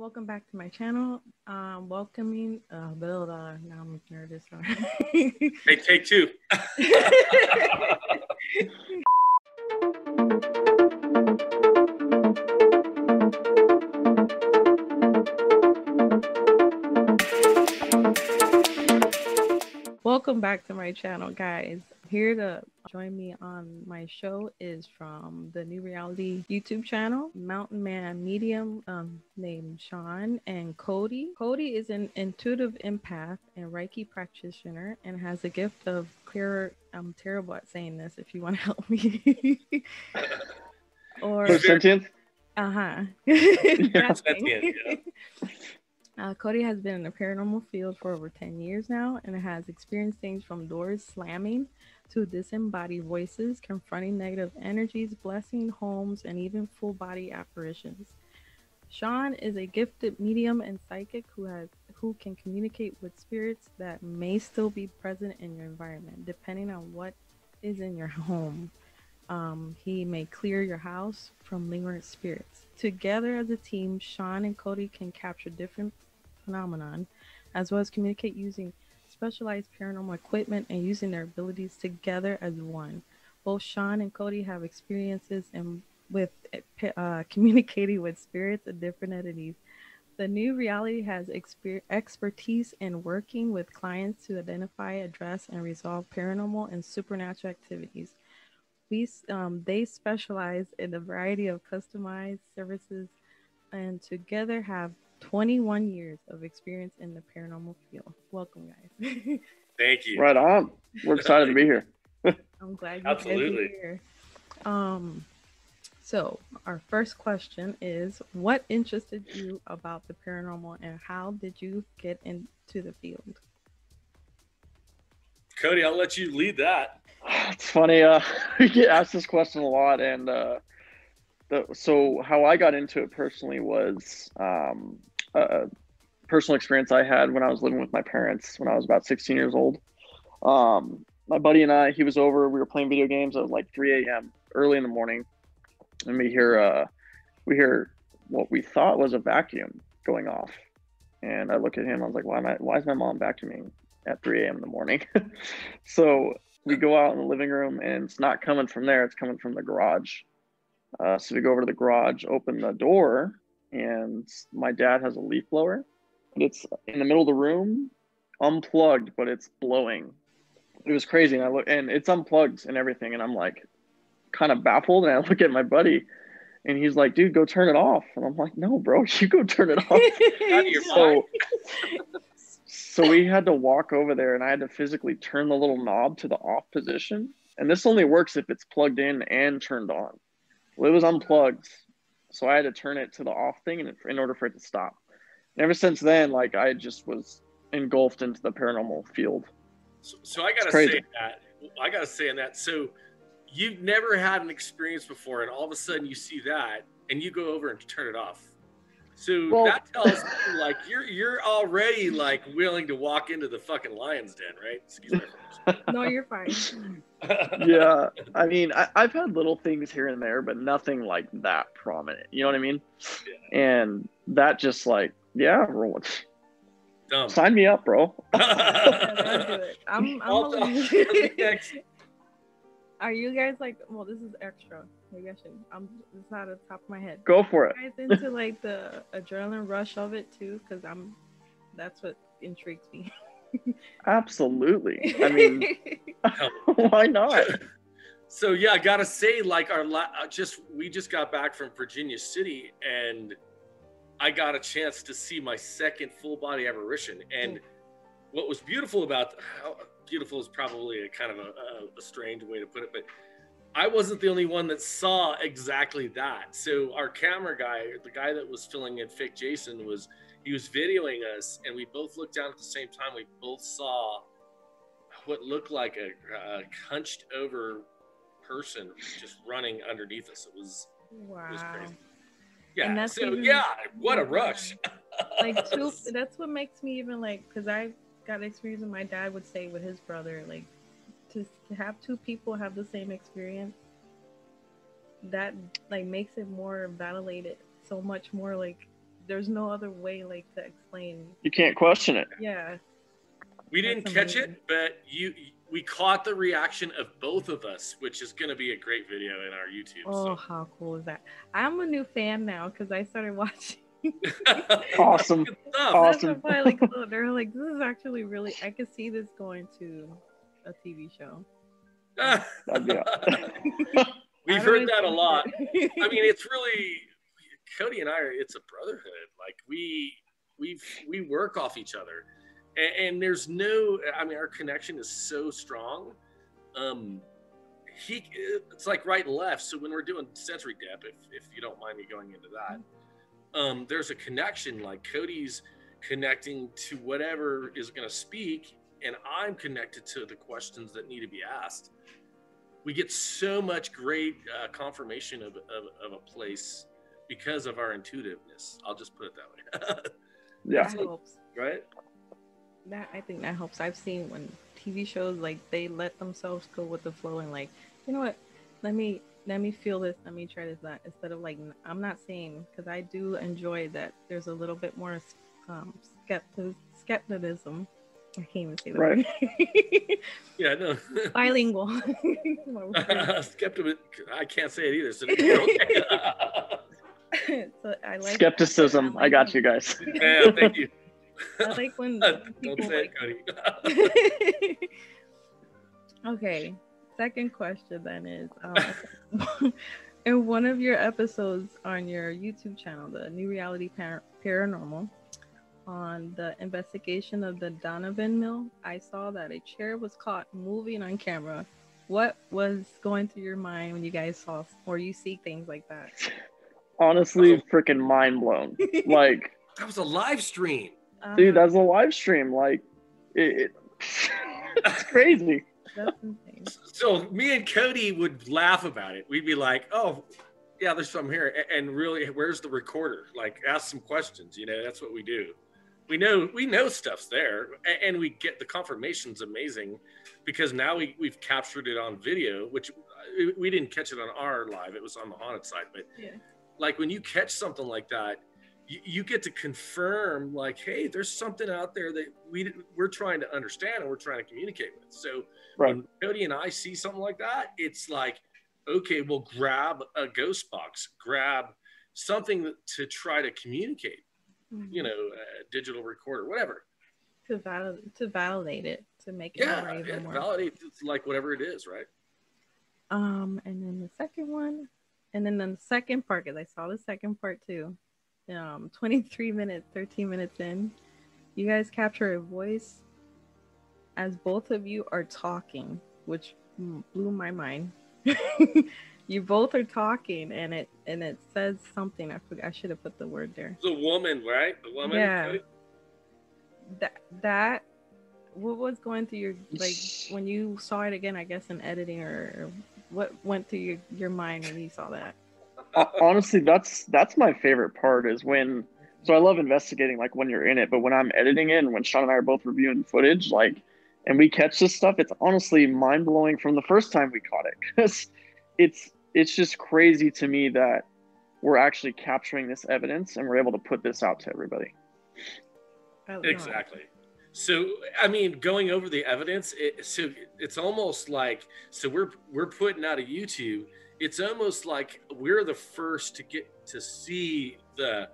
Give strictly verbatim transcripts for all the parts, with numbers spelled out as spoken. Welcome back to my channel. Um, welcoming, uh, Bill, uh, now I'm nervous. Hey, take two. Welcome back to my channel, guys. Here to join me on my show is from the New Reality YouTube channel, Mountain Man Medium um, named Shawn, and Cody. Cody is an intuitive empath and Reiki practitioner and has a gift of clearer. I'm terrible at saying this. If you want to help me, or sentient. Uh huh. That's it. Yeah. Uh, Cody has been in the paranormal field for over ten years now and has experienced things from doors slamming to disembodied voices, confronting negative energies, blessing homes, and even full body apparitions. Shawn is a gifted medium and psychic who has who can communicate with spirits that may still be present in your environment, depending on what is in your home. Um, he may clear your house from lingering spirits. Together as a team, Shawn and Cody can capture different phenomenon, as well as communicate using specialized paranormal equipment and using their abilities together as one. Both Shawn and Cody have experiences in, with uh, communicating with spirits and different entities. The New Reality has exper expertise in working with clients to identify, address, and resolve paranormal and supernatural activities. We, um, they specialize in a variety of customized services and together have twenty-one years of experience in the paranormal field. Welcome, guys. Thank you. Right on. We're excited to be here. I'm glad you're Absolutely. here. Um, so our first question is, what interested you about the paranormal and how did you get into the field? Cody, I'll let you lead that. It's funny. Uh, we get asked this question a lot. And uh, the, so how I got into it personally was um, a personal experience I had when I was living with my parents when I was about sixteen years old. Um, my buddy and I, he was over. We were playing video games at like three A M early in the morning. And we hear, uh, we hear what we thought was a vacuum going off. And I look at him. And I was like, why, am I, why is my mom vacuuming at three A M in the morning? So we go out in the living room, and it's not coming from there. It's coming from the garage. Uh, so we go over to the garage, open the door, and my dad has a leaf blower. And it's in the middle of the room, unplugged, but it's blowing. It was crazy. And I look, and it's unplugged and everything. And I'm like, kind of baffled. And I look at my buddy, and he's like, "Dude, go turn it off." And I'm like, "No, bro, you go turn it off." so, So we had to walk over there, and I had to physically turn the little knob to the off position. And this only works if it's plugged in and turned on. Well, it was unplugged, so I had to turn it to the off thing in, in order for it to stop. And ever since then, like, I just was engulfed into the paranormal field. So, so I gotta say that. I gotta say in that. So you've never had an experience before, and all of a sudden you see that, and you go over and turn it off. So well, that tells you, like, you're you're already like willing to walk into the fucking lion's den, right? Excuse me. No, you're fine. Yeah, I mean, I, I've had little things here and there, but nothing like that prominent. You know what I mean? Yeah. And that just like, yeah, roll it. Sign me up, bro. Yeah, I'm. I'm only... next. Are you guys like? Well, this is extra. Maybe I should. I'm. It's not at the top of my head. Go for it. Are you guys into like the adrenaline rush of it too, because I'm. That's what intrigues me. Absolutely. I mean, why not? So yeah, I gotta say, like our la just we just got back from Virginia City, and I got a chance to see my second full body apparition, and mm. what was beautiful about. How, beautiful is probably a kind of a, a, a strange way to put it, but I wasn't the only one that saw exactly that. So our camera guy, the guy that was filling in Fake Jason, was he was videoing us, and we both looked down at the same time. We both saw what looked like a, a hunched over person just running underneath us. It was, wow. It was crazy. Yeah. So even, yeah, what a rush. Like too, that's what makes me even like, because I. got experience, and my dad would say with his brother, like to, to have two people have the same experience, that like makes it more validated, so much more like there's no other way like to explain. You can't question it. Yeah. We didn't catch it, but you we caught the reaction of both of us, which is going to be a great video in our YouTube. Oh, so. How cool is that? I'm a new fan now because I started watching. Awesome. Awesome. That's why, like, they're like, this is actually really, I could see this going to a T V show. We've heard that a lot. I mean, it's really, Cody and I, are, it's a brotherhood. Like, we, we've, we work off each other. And there's no, I mean, our connection is so strong. Um, he, it's like right and left. So when we're doing sensory depth, if, if you don't mind me going into that, um, there's a connection, like Cody's connecting to whatever is going to speak. And I'm connected to the questions that need to be asked. We get so much great uh, confirmation of, of, of a place because of our intuitiveness. I'll just put it that way. Yeah. That helps. Right? That, I think that helps. I've seen when T V shows, like, they let themselves go with the flow and, like, you know what, let me let me feel this, let me try this, that, instead of, like, I'm not saying, because I do enjoy that there's a little bit more um, skepti skepticism. I can't even say that. Right. Yeah, no. Bilingual. Skeptic. I can't say it either. So, so I like skepticism. I, like I got you guys. Yeah, thank you. I like when people don't say like... it, Cody. Okay. Second question then is, um, in one of your episodes on your YouTube channel, The New Reality Par Paranormal, on the investigation of the Donovan Mill, I saw that a chair was caught moving on camera. What was going through your mind when you guys saw or you see things like that? Honestly, oh. Freaking mind blown. Like, that was a live stream. Uh, Dude, that's a live stream. Like, it, it, it's crazy. That's insane. So me and Cody would laugh about it. We'd be like, oh, yeah, there's something here. And really, where's the recorder? Like, ask some questions. You know, that's what we do. We know we know stuff's there, and we get the confirmation's amazing because now we, we've captured it on video, which we didn't catch it on our live. It was on the haunted side. But, yeah. Like, when you catch something like that, you get to confirm, like, hey, there's something out there that we, we're trying to understand and we're trying to communicate with. So right. When Cody and I see something like that, it's like, okay, we'll grab a ghost box, grab something to try to communicate, mm-hmm. you know, a digital recorder, whatever. To, val to validate it, to make it yeah, yeah, more. Validate like whatever it is, right? Um, and then the second one, and then the second part, because I saw the second part too. Um, twenty-three minutes, thirteen minutes in, you guys capture a voice as both of you are talking, which blew my mind. You both are talking, and it and it says something. I forgot. I should have put the word there. The woman, right? The woman. Yeah. That that. What was going through your, like, when you saw it again? I guess in editing, or what went through your your mind when you saw that? Honestly, that's that's my favorite part is when, so I love investigating, like, when you're in it, but when I'm editing it and when Shawn and I are both reviewing footage, like, and we catch this stuff, it's honestly mind-blowing from the first time we caught it, because it's it's just crazy to me that we're actually capturing this evidence and we're able to put this out to everybody. Exactly. So, I mean, going over the evidence, it, so it's almost like, so we're we're putting out a YouTube. It's almost like we're the first to get to see the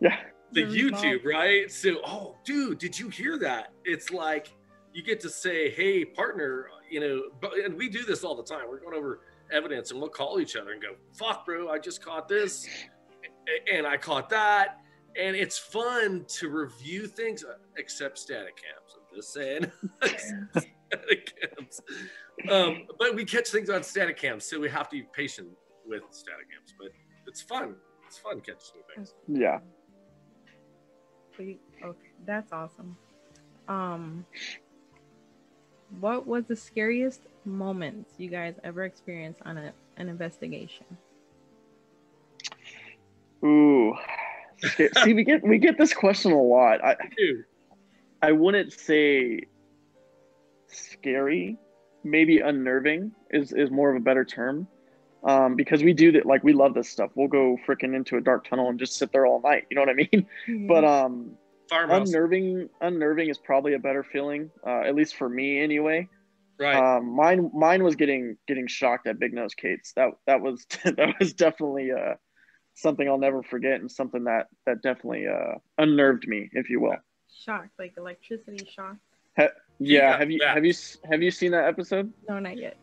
yeah. the There's YouTube, involved. Right? So, oh, dude, did you hear that? It's like you get to say, hey, partner, you know, but, and we do this all the time. We're going over evidence and we'll call each other and go, fuck, bro, I just caught this and I caught that. And it's fun to review things, except static cams. I'm just saying. Static cams. Um, but we catch things on static cams, so we have to be patient with static cams. But it's fun. It's fun catching things. Yeah. Okay, that's awesome. Um, what was the scariest moments you guys ever experienced on a, an investigation? Ooh. See, we get we get this question a lot. I, I wouldn't say scary, maybe unnerving is, is more of a better term. Um, because we do that, like, we love this stuff. We'll go freaking into a dark tunnel and just sit there all night. You know what I mean? Mm-hmm. But um, Farmhouse. unnerving, unnerving is probably a better feeling, uh, at least for me anyway. Right. Um, mine, mine was getting getting shocked at Big Nose Kate's. That that was that was definitely uh, something I'll never forget, and something that that definitely uh, unnerved me, if you will. Shocked, like electricity shock. Ha- Yeah, yeah, have you yeah. have you have you seen that episode? No, not yet.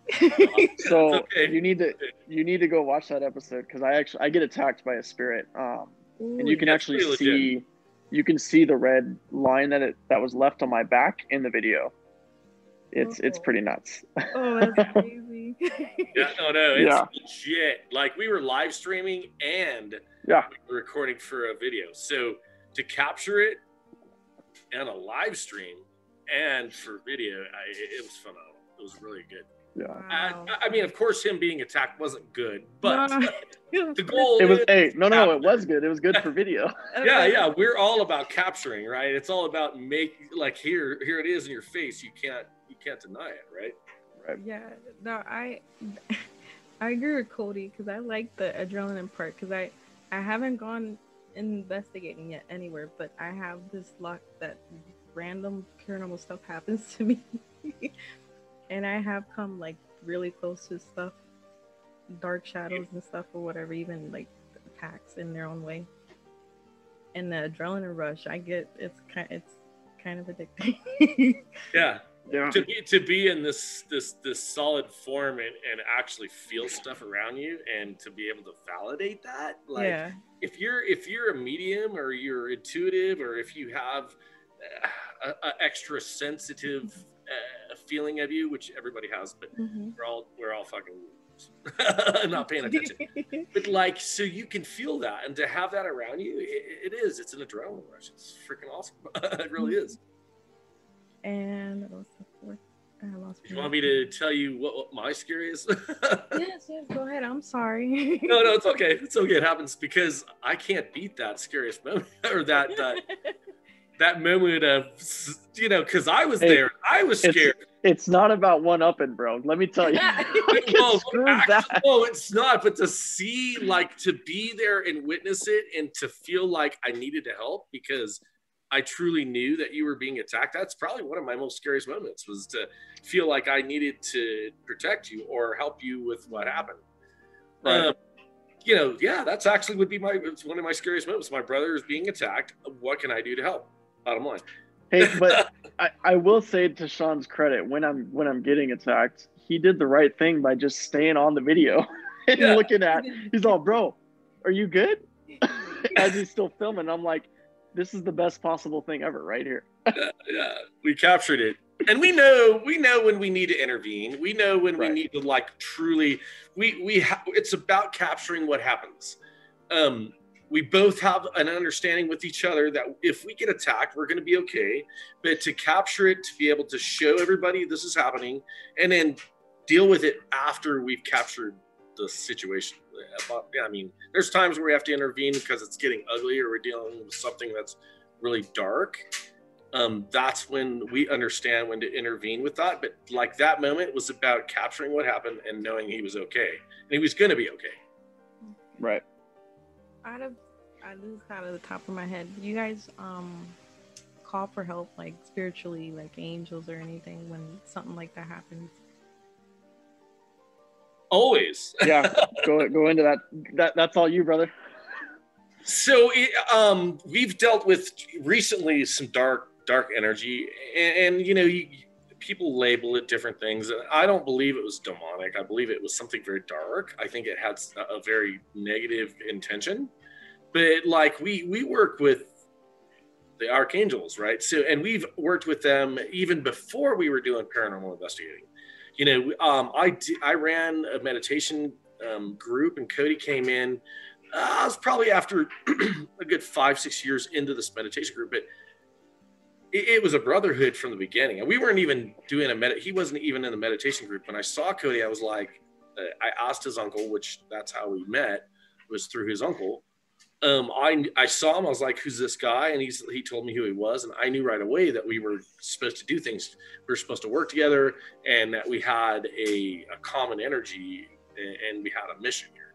So okay. you need to you need to go watch that episode, because I actually I get attacked by a spirit, um, Ooh, and you can actually see legit. you can see the red line that it that was left on my back in the video. It's oh. it's pretty nuts. Oh, that's crazy. yeah, no, no, it's yeah. legit. Like, we were live streaming and yeah. we were recording for a video, so to capture it on a live stream. And for video, I, it was phenomenal. It was really good. Yeah. Wow. I, I mean, of course, him being attacked wasn't good, but no, no. the goal. It was hey, no, no, it was good. It was good for video. yeah, yeah. We're all about capturing, right? It's all about make like here, here it is in your face. You can't, you can't deny it, right? Right. Yeah. No, I, I agree with Cody, because I like the adrenaline part, because I, I haven't gone investigating yet anywhere, but I have this luck that random paranormal stuff happens to me. And I have come like really close to stuff, dark shadows and stuff, or whatever, even like attacks in their own way. And the adrenaline rush I get, it's kind it's kind of addicting. yeah. yeah to be to be in this this this solid form and, and actually feel stuff around you, and to be able to validate that, like yeah. if you're if you're a medium, or you're intuitive, or if you have A, a extra sensitive uh, feeling of you, which everybody has, but mm-hmm. we're all we're all fucking not paying attention. But like, so you can feel that, and to have that around you, it, it is. It's an adrenaline rush. It's freaking awesome. It really is. And what was the fourth? I lost. You want me to tell you what, what my scary is? yes, yes. Go ahead. I'm sorry. no, no, it's okay. It's okay. It happens, because I can't beat that scariest moment or that that. That moment of, you know, because I was hey, there, I was scared. It's, it's not about one-upping, bro. Let me tell you. no, actually, no, it's not. But to see, like, to be there and witness it, and to feel like I needed to help because I truly knew that you were being attacked. That's probably one of my most scariest moments, was to feel like I needed to protect you or help you with what happened. Right. Um, you know, yeah, that's actually would be my it's one of my scariest moments. My brother is being attacked. What can I do to help? Bottom line. Hey, but I, I will say, to Sean's credit, when I'm when I'm getting attacked, he did the right thing by just staying on the video and yeah. looking at. He's all, bro, are you good? As he's still filming, I'm like, this is the best possible thing ever, right here. yeah, yeah, we captured it, and we know we know when we need to intervene. We know when right. we need to like truly. We we ha- it's about capturing what happens. Um. We both have an understanding with each other that if we get attacked, we're going to be okay. But to capture it, to be able to show everybody this is happening, and then deal with it after we've captured the situation. I mean, there's times where we have to intervene because it's getting ugly, or we're dealing with something that's really dark. Um, that's when we understand when to intervene with that. But like, that moment was about capturing what happened and knowing he was okay, and he was going to be okay. Right. Out of, out of this is out of the top of my head. You guys um call for help, like spiritually, like angels or anything, when something like that happens? Always. yeah. Go go into that. That that's all you, brother. So it, um, we've dealt with recently some dark dark energy, and, and you know, you, people label it different things. And I don't believe it was demonic. I believe it was something very dark. I think it had a very negative intention. But like, we we work with the archangels, right? So, and we've worked with them even before we were doing paranormal investigating. You know, um, I d- I ran a meditation um, group, and Cody came in. Uh, I was probably after a good five, six years into this meditation group, but it was a brotherhood from the beginning, and we weren't even doing a med. He wasn't even in the meditation group. When I saw Cody, I was like, uh, I asked his uncle, which that's how we met, was through his uncle. Um, I I saw him. I was like, who's this guy? And he's he told me who he was, and I knew right away that we were supposed to do things. We were supposed to work together, and that we had a, a common energy and, and we had a mission here.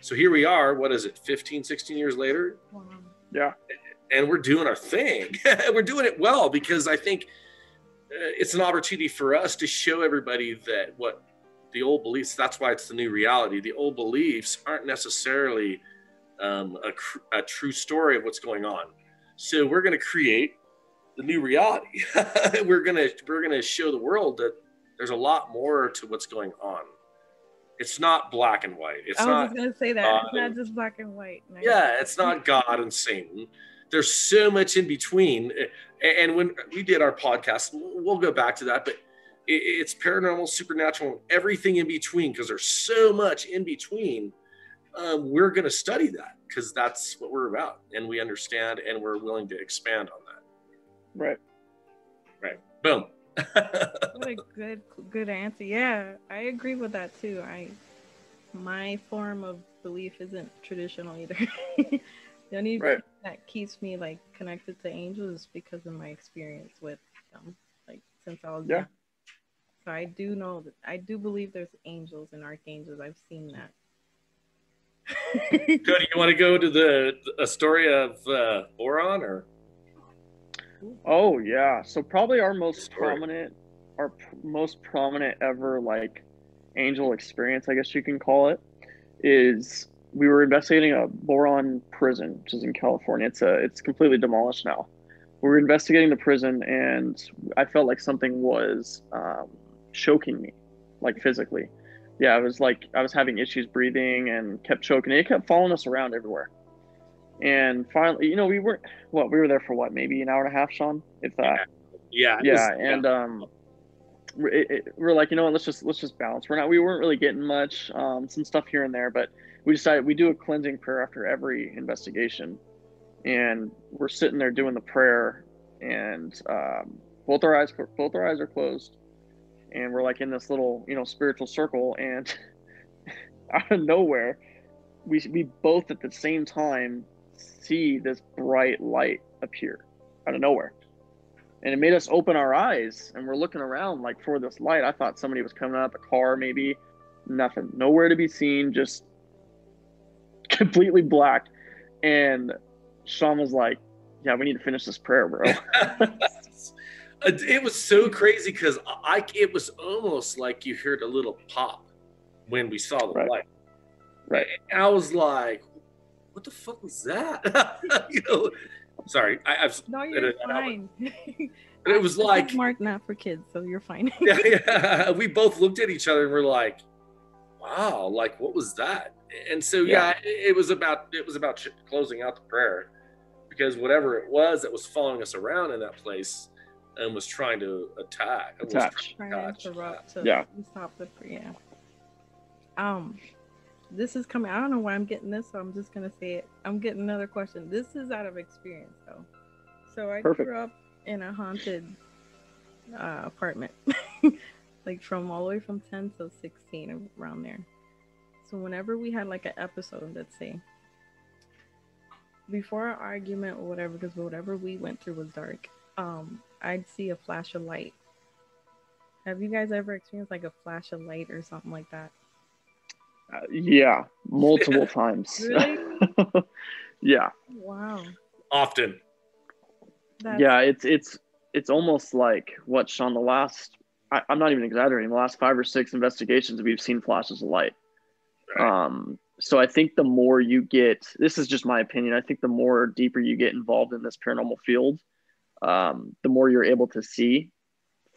So here we are, what is it, fifteen, sixteen years later? Wow. Yeah. And we're doing our thing. We're doing it well, because I think it's an opportunity for us to show everybody that what the old beliefs, that's why it's the new reality. The old beliefs aren't necessarily um, a, cr a true story of what's going on. So we're going to create the new reality. we're going to, we're going to show the world that there's a lot more to what's going on. It's not black and white. It's I was not going to say that. God, it's not just black and white. No. Yeah. It's not God and Satan. There's so much in between. And when we did our podcast, we'll go back to that, but it's paranormal, supernatural, everything in between, because there's so much in between. Um, we're going to study that because that's what we're about, and we understand, and we're willing to expand on that. Right. Right. Boom. What a good, good answer. Yeah, I agree with that too. I, my form of belief isn't traditional either. The only right. thing that keeps me like connected to angels is because of my experience with them, like since I was yeah. young. So I do know that I do believe there's angels and archangels. I've seen that. Cody, you want to go to the a story of uh, Boron or? Oh yeah, so probably our most story. prominent, our pr most prominent ever like angel experience, I guess you can call it, is. We were investigating a Boron prison, which is in California. It's a, it's completely demolished now. We were investigating the prison, and I felt like something was um, choking me, like physically. Yeah, I was like, I was having issues breathing and kept choking. It kept following us around everywhere. And finally, you know, we weren't, what, we were there for what, maybe an hour and a half, Shawn? If that. Yeah. Yeah, was, and yeah. um, it, it, we're like, you know what, let's just, let's just balance. We're not, we weren't really getting much, um, some stuff here and there, but we decided we do a cleansing prayer after every investigation, and we're sitting there doing the prayer, and um, both our eyes both our eyes are closed, and we're like in this little you know spiritual circle, and out of nowhere, we we both at the same time see this bright light appear out of nowhere, and it made us open our eyes, and we're looking around like for this light. I thought somebody was coming out of the car, maybe nothing, nowhere to be seen, just. Completely black. And Shawn was like, yeah, we need to finish this prayer, bro. It was so crazy because I it was almost like you heard a little pop when we saw the right. light. Right. And I was like, what the fuck was that? you know, sorry. I, I've no, you're it, fine. But it was like marked not for kids, so you're fine. yeah, yeah. We both looked at each other and we're like, wow, like what was that? And so, yeah, yeah it, it was about, it was about closing out the prayer, because whatever it was that was following us around in that place and was trying to attack. Attach. Trying to interrupt to yeah. stop the prayer. Um, this is coming, I don't know why I'm getting this, so I'm just going to say it. I'm getting another question. This is out of experience though. So I Perfect. grew up in a haunted uh, apartment, like from all the way from ten to sixteen, around there. So whenever we had like an episode, let's say, before our argument or whatever, because whatever we went through was dark, um, I'd see a flash of light. Have you guys ever experienced like a flash of light or something like that? Uh, yeah, multiple times. Really? Yeah. Wow. Often. That's yeah, it's it's it's almost like what, Shawn, the last, I, I'm not even exaggerating, the last five or six investigations we've seen flashes of light. Um, so I think the more you get, this is just my opinion. I think the more deeper you get involved in this paranormal field, um, the more you're able to see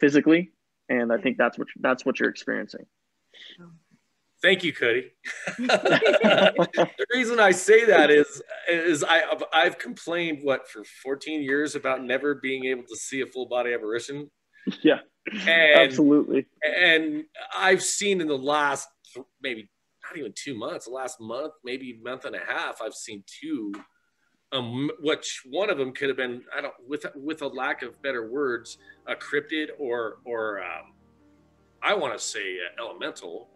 physically. And I think that's what, that's what you're experiencing. Thank you, Cody. The reason I say that is, is I, I've, I've complained what for fourteen years about never being able to see a full body apparition. Yeah, and, absolutely. And I've seen in the last maybe not even two months, the last month, maybe month and a half, I've seen two, um, which one of them could have been, I don't, with, with a lack of better words, a cryptid or, or um, I want to say uh, elemental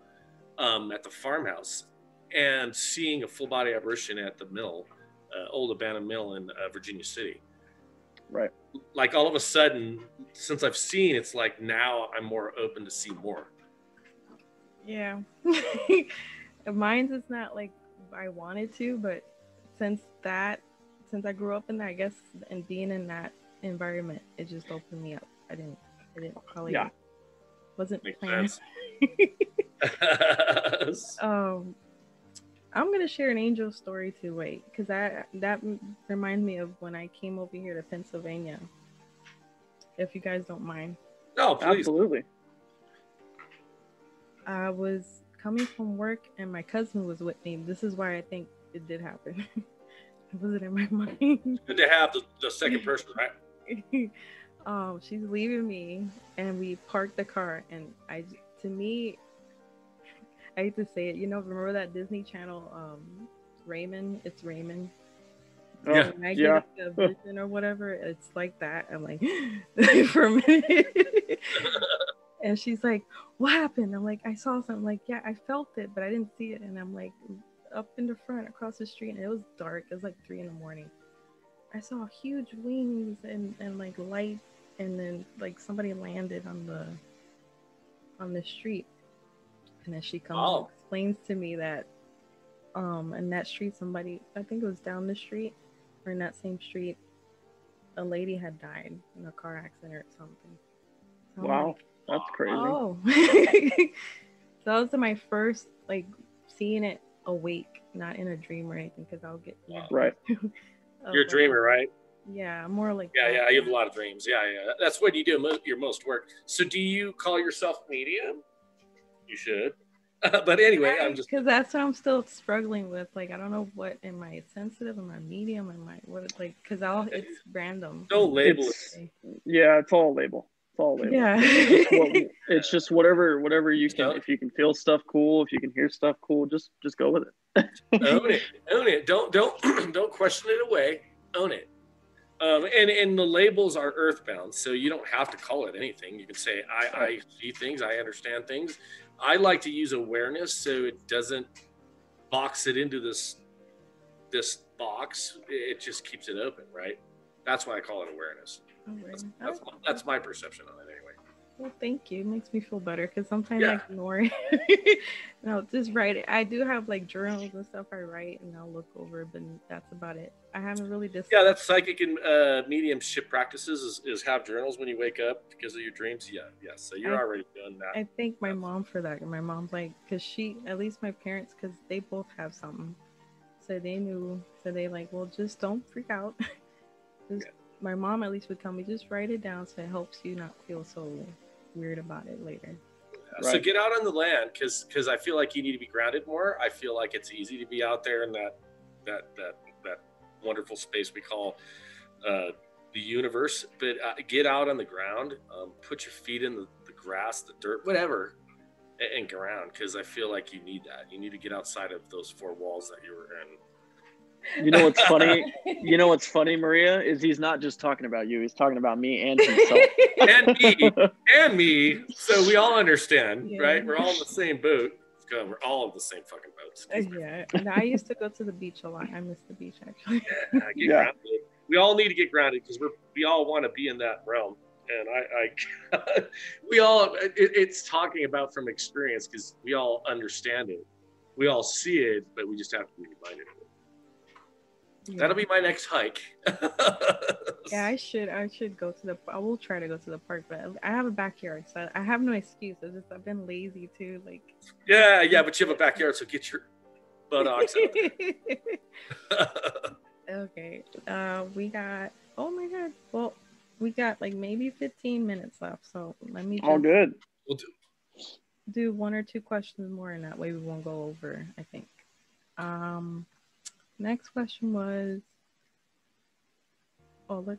um, at the farmhouse, and seeing a full body apparition at the mill, uh, old abandoned mill in uh, Virginia City. Right. Like all of a sudden, since I've seen, it's like now I'm more open to see more. Yeah. Mine's is not like I wanted to, but since that, since I grew up in that, I guess, and being in that environment, it just opened me up. I didn't, I didn't probably, yeah. wasn't planning. um, I'm gonna share an angel story too. Wait, because I that reminds me of when I came over here to Pennsylvania. If you guys don't mind. No, please. Absolutely. I was coming from work and my cousin was with me. This is why I think it did happen. It wasn't in my mind. Good to have the, the second person, right? um, she's leaving me and we parked the car, and I, to me, I hate to say it, you know, remember that Disney Channel, um, Raymond? It's Raymond. Yeah. When I yeah. get a vision or whatever, it's like that. I'm like, for a minute. And she's like, what happened? I'm like, I saw something. Like, yeah, I felt it, but I didn't see it. And I'm like, up in the front, across the street, and it was dark. It was like three in the morning. I saw huge wings and, and like light, and then like somebody landed on the on the street. And then she comes oh. and explains to me that um in that street, somebody, I think it was down the street or in that same street, a lady had died in a car accident or something. So wow, like, that's crazy. Oh. So that was my first like seeing it awake, not in a dream or anything, because I'll get yeah. right. You're a dreamer, right? Yeah, more like yeah, that. yeah. You have a lot of dreams. Yeah, yeah. That's when you do mo your most work. So, do you call yourself medium? You should. Uh, but anyway, I, I'm just because that's what I'm still struggling with. Like, I don't know what am I sensitive? Am I medium? Am I what? Like, because I'll it's random. No label. It's, yeah, it's all label. It's all label. Yeah. It's, just what, it's just whatever, whatever you can. If you can feel stuff, cool. If you can hear stuff, cool. Just, just go with it. Own it. Own it. Don't, don't, don't question it away. Own it. Um, and, and the labels are earthbound, so you don't have to call it anything. You can say, I, I see things, I understand things. I like to use awareness so it doesn't box it into this, this box. It just keeps it open, right? That's why I call it awareness. awareness. That's, that's, my, that's my perception on it anyway. Well, thank you. It makes me feel better because sometimes yeah. I ignore it. No, just write it. I do have like journals and stuff I write and I'll look over, but that's about it. I haven't really decided. Yeah, that's psychic and uh, mediumship practices is, is have journals when you wake up because of your dreams. Yeah, yeah. So you're I, already doing that. I thank my mom for that. And my mom's like, because she, at least my parents, because they both have something. So they knew. So they like, well, just don't freak out. Just, yeah. My mom at least would tell me, just write it down so it helps you not feel so weird about it later. Yeah, right. So get out on the land, because because I feel like you need to be grounded more. I feel like it's easy to be out there in that that that that wonderful space we call uh the universe, but uh, get out on the ground, um put your feet in the, the grass, the dirt, whatever, and, and ground, because I feel like you need that. You need to get outside of those four walls that you were in. You know what's funny? You know what's funny, Maria, is he's not just talking about you. He's talking about me and himself. And me. And me. So we all understand, yeah. right? We're all in the same boat. God, we're all in the same fucking boat. Yeah. No, I used to go to the beach a lot. I miss the beach, actually. Yeah, get yeah. grounded. We all need to get grounded because we we all want to be in that realm. And I, I we all, it, it's talking about from experience because we all understand it. We all see it, but we just have to be reminded of it. Yeah. That'll be my next hike. Yeah, I should. I should go to the. I will try to go to the park, but I have a backyard, so I have no excuse. I just I've been lazy too. Like. Yeah, yeah, but you have a backyard, so get your buttocks out there. Okay. Uh, we got. Oh my God. Well, we got like maybe fifteen minutes left, so let me. Just All good. We'll do. Do one or two questions more, and that way we won't go over. I think. Um. Next question was, oh, look,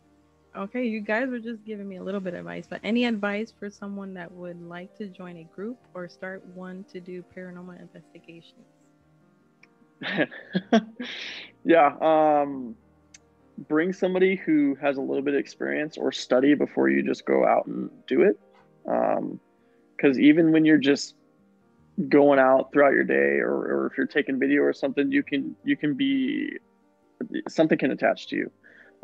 okay, you guys were just giving me a little bit of advice, but any advice for someone that would like to join a group or start one to do paranormal investigations? Yeah, um, bring somebody who has a little bit of experience or study before you just go out and do it. Um, 'cause even when you're just going out throughout your day, or, or if you're taking video or something, you can you can be something can attach to you.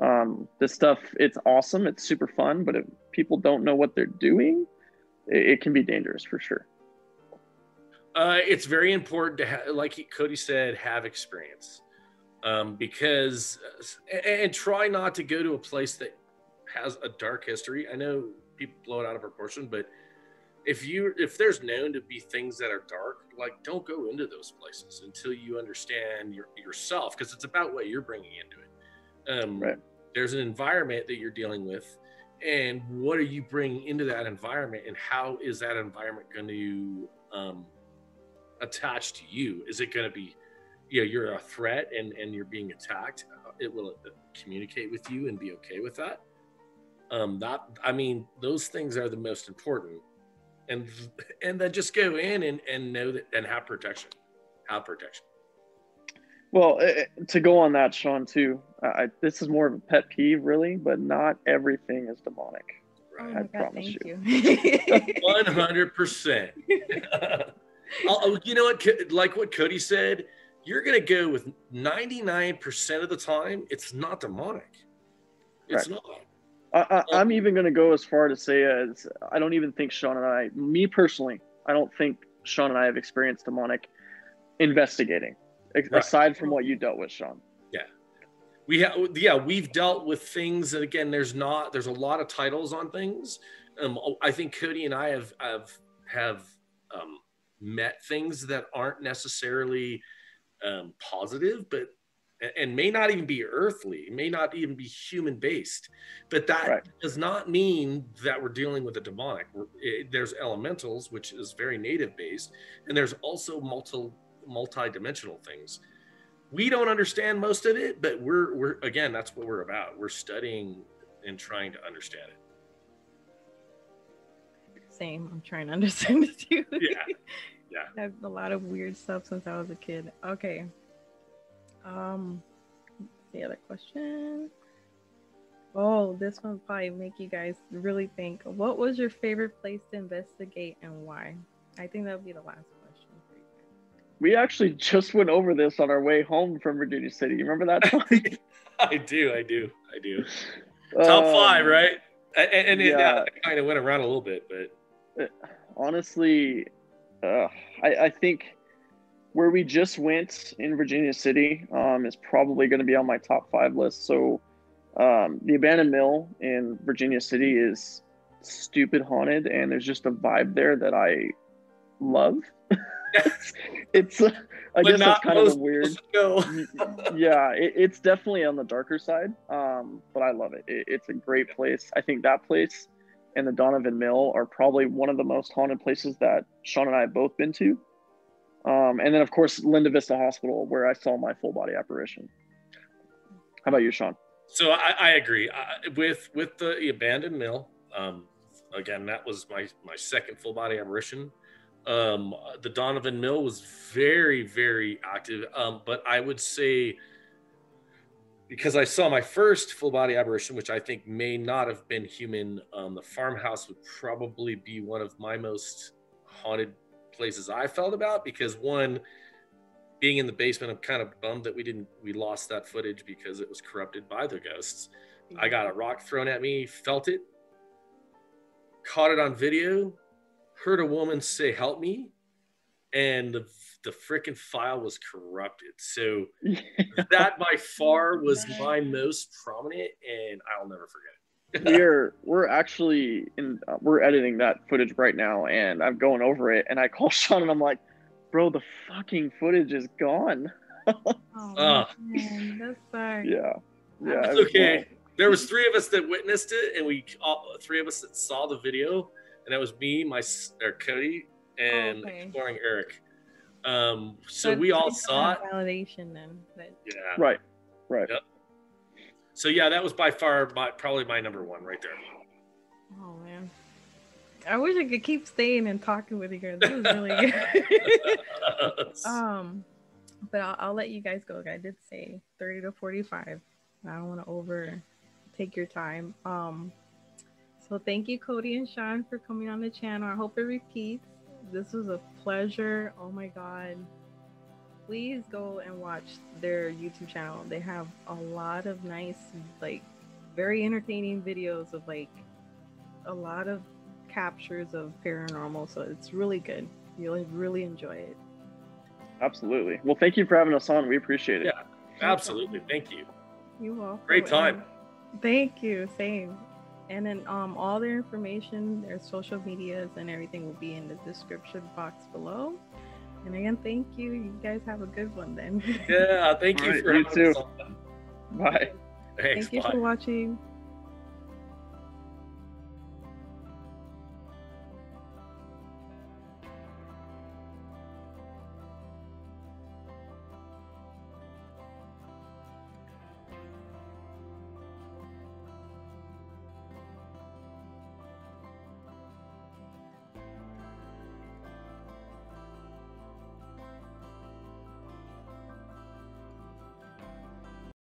Um this stuff, it's awesome, it's super fun, but if people don't know what they're doing, it, it can be dangerous for sure. Uh, it's very important to, ha- like Cody said, have experience, um, because and, and try not to go to a place that has a dark history. I know people blow it out of proportion, but if you if there's known to be things that are dark, like, don't go into those places until you understand your, yourself, because it's about what you're bringing into it. Um, right. There's an environment that you're dealing with, and what are you bringing into that environment, and how is that environment going to um, attach to you? Is it going to be, you know, you're a threat and, and you're being attacked? It will communicate with you and be okay with that. Um, that I mean, those things are the most important. And and then just go in and, and know that and have protection, have protection. Well, to go on that, Shawn, too, I, this is more of a pet peeve, really, but not everything is demonic. Right. Oh I God, promise thank you. One hundred percent. You know what? Like what Cody said, you're going to go with ninety-nine percent of the time, it's not demonic. It's right. not. I, I, I'm even going to go as far to say as I don't even think Shawn and I, me personally, I don't think Shawn and I have experienced demonic investigating, ex- right. aside from what you dealt with, Shawn. Yeah, we have. Yeah, we've dealt with things that, again, there's not there's a lot of titles on things. Um, I think Cody and I have have have um, met things that aren't necessarily um, positive, but. And may not even be earthly, may not even be human based, but that right. does not mean that we're dealing with a demonic. We're, it, there's elementals, which is very native based, and there's also multi multi-dimensional things. We don't understand most of it, but we're we're again, that's what we're about. We're studying and trying to understand it. Same, I'm trying to understand it too. Yeah, yeah. I have a lot of weird stuff since I was a kid. Okay. Um, the other question. Oh, this one probably make you guys really think. What was your favorite place to investigate and why? I think that would be the last question for you guys. We actually just went over this on our way home from Virginia City. You remember that time? I do, I do, I do. Top um, five, right? And, and it yeah. uh, kind of went around a little bit, but honestly, uh, I, I think. Where we just went in Virginia City um, is probably going to be on my top five list. So um, the abandoned mill in Virginia City is stupid haunted, and there's just a vibe there that I love. it's, uh, I but guess that's kind of a weird. yeah, it, it's definitely on the darker side, um, but I love it. it. It's a great place. I think that place and the Donovan Mill are probably one of the most haunted places that Shawn and I have both been to. Um, and then, of course, Linda Vista Hospital, where I saw my full body apparition. How about you, Shawn? So I, I agree I, with with the abandoned mill. Um, again, that was my my second full body apparition. Um, the Donovan Mill was very, very active. Um, but I would say, because I saw my first full body apparition, which I think may not have been human, um, the farmhouse would probably be one of my most haunted places I felt about, because one, being in the basement, I'm kind of bummed that we didn't we lost that footage because it was corrupted by the ghosts. I got a rock thrown at me, felt it, caught it on video, heard a woman say help me, and the the freaking file was corrupted. So that by far was my most prominent, and I'll never forget it. we're we're actually in uh, we're editing that footage right now, and I'm going over it, and I call Shawn and I'm like, bro, the fucking footage is gone. oh uh, man, that's sorry. yeah yeah it's it okay wild. There was three of us that witnessed it, and we all three of us that saw the video, and that was me, my or Cody, and oh, okay. exploring Eric. Um so, so we all saw it. Validation then, but... yeah right right yep. So yeah, that was by far my, probably my number one right there. Oh man, I wish I could keep staying and talking with you guys. This was really good. um, but I'll, I'll let you guys go. I did say thirty to forty-five. I don't want to over take your time. Um, so thank you, Cody and Shawn, for coming on the channel. I hope it repeats. This was a pleasure. Oh my God. Please go and watch their YouTube channel. They have a lot of nice, like, very entertaining videos of, like, a lot of captures of paranormal. So it's really good. You'll really enjoy it. Absolutely. Well, thank you for having us on. We appreciate it. Yeah, absolutely. Thank you. You're welcome. Great time. And thank you. Same. And then um, all their information, their social medias and everything will be in the description box below. And again, thank you. You guys have a good one then. Yeah, thank you. All right, for you having too. Us on. Bye. Thanks, thank you bye. for watching.